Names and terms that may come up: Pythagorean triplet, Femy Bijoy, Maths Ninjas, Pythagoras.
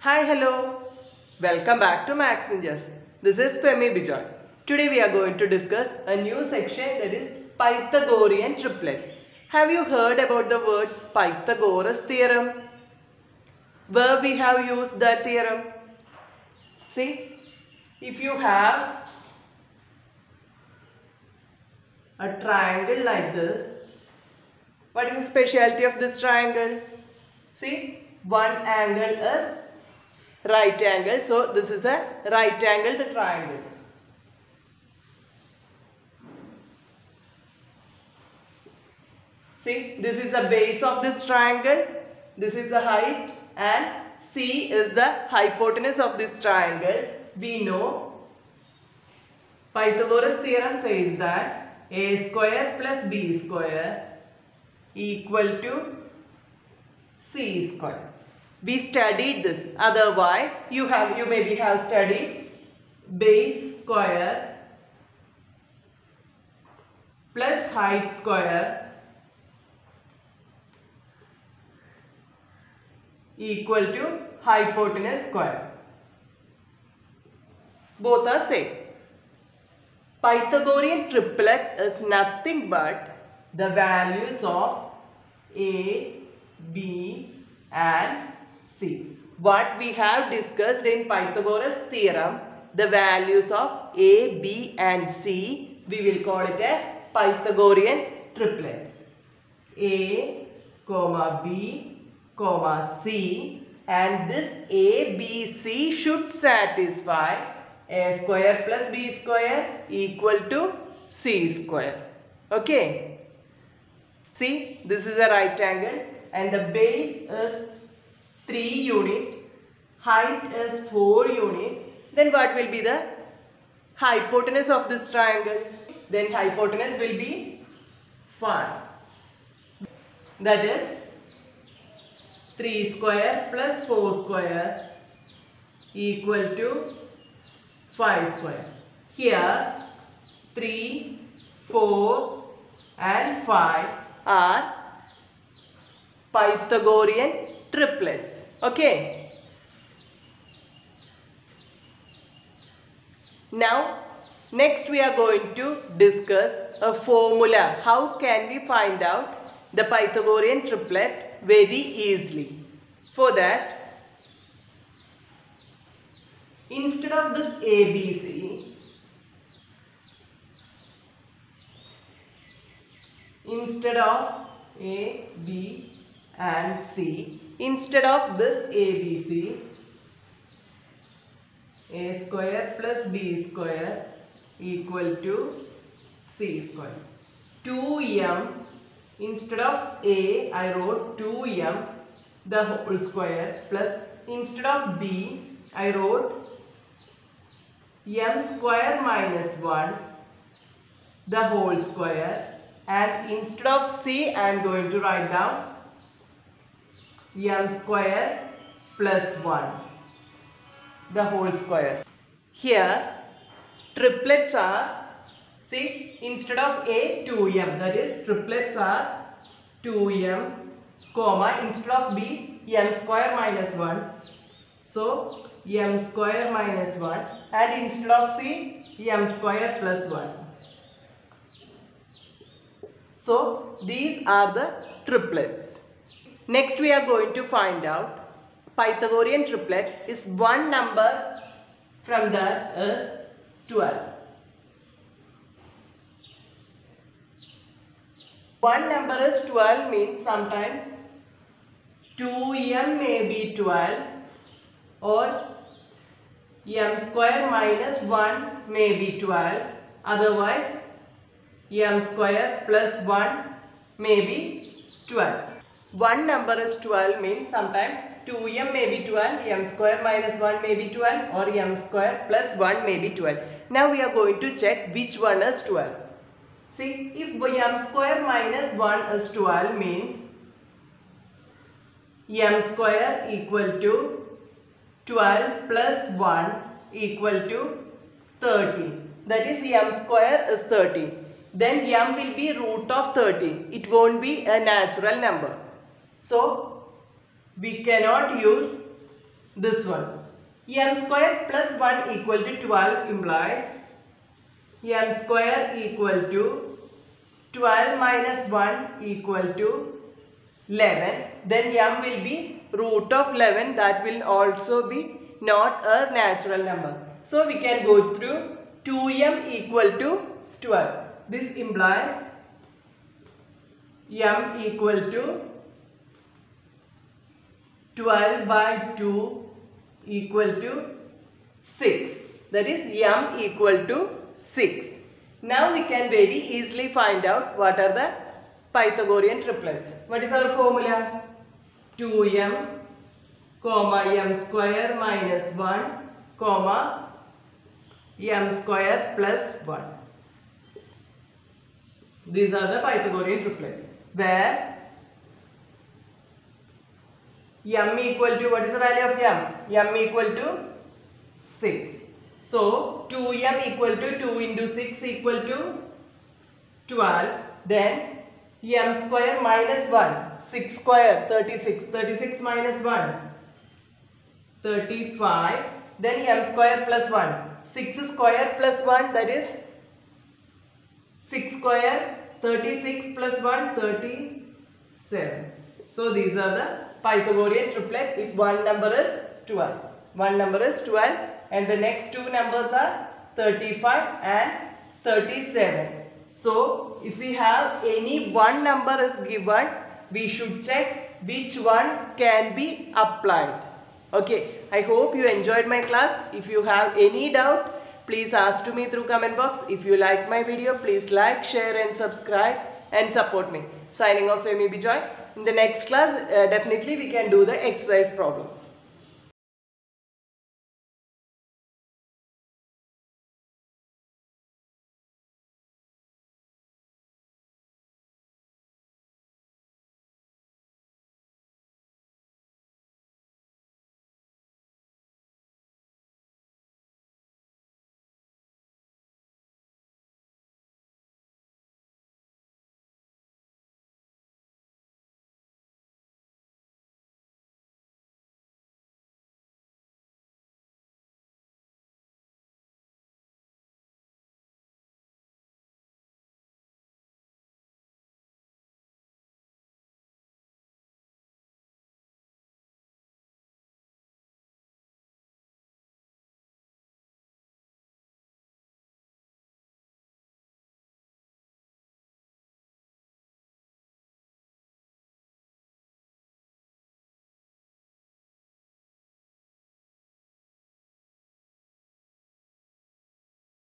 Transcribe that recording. Hi, hello. Welcome back to Maths Ninjas. This is Femy Bijoy. Today we are going to discuss a new section, that is Pythagorean triplet. Have you heard about the word Pythagoras theorem? Where we have used that theorem? See, if you have a triangle like this, what is the speciality of this triangle? See, one angle is right angle, so this is a right angled triangle. See, this is the base of this triangle, this is the height, and C is the hypotenuse of this triangle. We know Pythagoras theorem says that a square plus b square equal to c square. We studied this. Otherwise, you maybe have studied base square plus height square equal to hypotenuse square. Both are same. Pythagorean triplet is nothing but the values of a, b, and C. What we have discussed in Pythagoras theorem, the values of A, B and C, we will call it as Pythagorean triplet. A, B, C, and this A, B, C should satisfy A square plus B square equal to C square. Okay. See, this is a right angle and the base is 3 unit, height is 4 unit, then what will be the hypotenuse of this triangle? Then hypotenuse will be 5. That is 3 square plus 4 square equal to 5 square. Here 3, 4 and 5 are Pythagorean triplets. Okay. Now, next we are going to discuss a formula. How can we find out the Pythagorean triplet very easily? For that, instead of this ABC, instead of this ABC, a square plus b square equal to c square. 2m, instead of a, I wrote 2m the whole square, plus instead of b, I wrote m square minus 1 the whole square, and instead of c, I am going to write down m square plus 1 the whole square. Here triplets are, see, instead of a, 2m, that is triplets are 2m comma, instead of b, m square minus 1, so m square minus 1, and instead of c, m square plus 1. So these are the triplets. Next we are going to find out Pythagorean triplet is one number from there is 12. One number is 12 means sometimes 2m may be 12 or m square minus 1 may be 12, otherwise m square plus 1 may be 12. One number is 12 means sometimes 2m may be 12, m square minus 1 may be 12, or m square plus 1 may be 12. Now we are going to check which one is 12. See, if m square minus 1 is 12 means m square equal to 12 plus 1 equal to 13. That is m square is 13. Then m will be root of 13. It won't be a natural number. So we cannot use this one. M square plus 1 equal to 12 implies m square equal to 12 minus 1 equal to 11. Then m will be root of 11. That will also be not a natural number. So we can go through 2m equal to 12. This implies m equal to 12 by 2 equal to 6. That is m equal to 6. Now we can very easily find out what are the Pythagorean triplets. What is our formula? 2m comma m square minus 1 comma m square plus 1. These are the Pythagorean triplet, where m equal to, what is the value of m? M equal to 6. So 2m equal to 2 into 6 equal to 12. Then m square minus 1. 6 square 36. 36 minus 1. 35. Then m square plus 1. 6 square plus 1, that is 6 square 36 plus 1 37. So these are the Pythagorean triplet if one number is 12. One number is 12 and the next two numbers are 35 and 37. So if we have any one number is given, we should check which one can be applied. Okay, I hope you enjoyed my class. If you have any doubt, please ask to me through comment box. If you like my video, please like, share and subscribe and support me. Signing off, Femy Bijoy. In the next class, definitely we can do the exercise problems.